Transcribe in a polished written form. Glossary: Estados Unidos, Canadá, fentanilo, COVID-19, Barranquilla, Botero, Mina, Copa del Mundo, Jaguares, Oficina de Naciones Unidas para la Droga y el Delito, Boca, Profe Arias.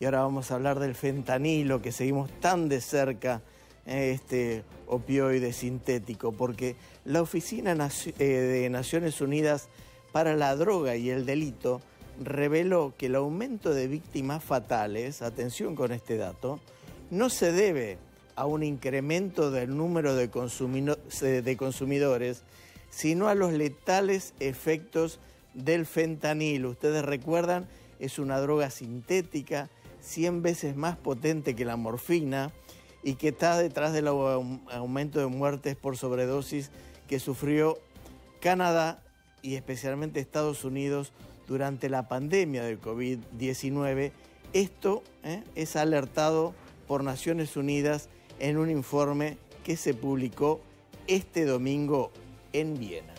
Y ahora vamos a hablar del fentanilo, que seguimos tan de cerca, este opioide sintético, porque la Oficina de Naciones Unidas para la Droga y el Delito reveló que el aumento de víctimas fatales, atención con este dato, no se debe a un incremento del número de consumidores, sino a los letales efectos del fentanilo. Ustedes recuerdan, es una droga sintética, 100 veces más potente que la morfina y que está detrás del aumento de muertes por sobredosis que sufrió Canadá y especialmente Estados Unidos durante la pandemia del COVID-19. Esto es alertado por Naciones Unidas en un informe que se publicó este domingo en Viena.